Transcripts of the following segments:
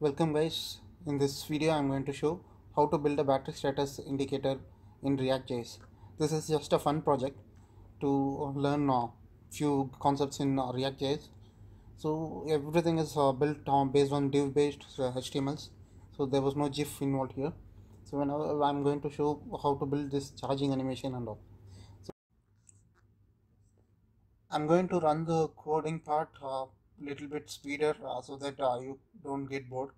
Welcome guys, in this video I'm going to show how to build a battery status indicator in React.js. This is just a fun project to learn a few concepts in React.js. So everything is built based on div based HTMLs, so there was no GIF involved here. So now I'm going to show how to build this charging animation and all. So I'm going to run the coding part little bit speeder so that you don't get bored.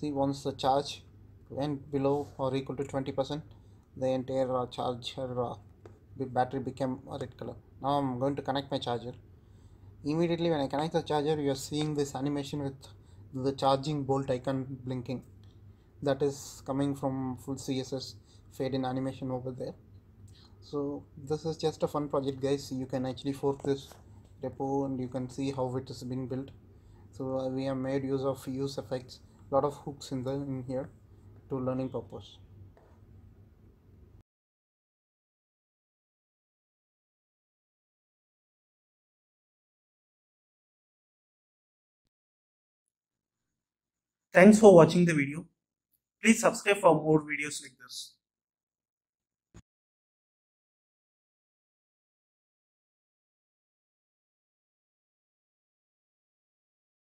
See, once the charge went below or equal to 20%, the entire charger the battery became a red color. Now I'm going to connect my charger. Immediately when I connect the charger, you are seeing this animation with the charging bolt icon blinking. That is coming from full CSS fade in animation over there. So this is just a fun project, guys. You can actually fork this repo and you can see how it has been built. So we have made use of use effects, lot of hooks in here to learning purpose. Thanks for watching the video. Please subscribe for more videos like this.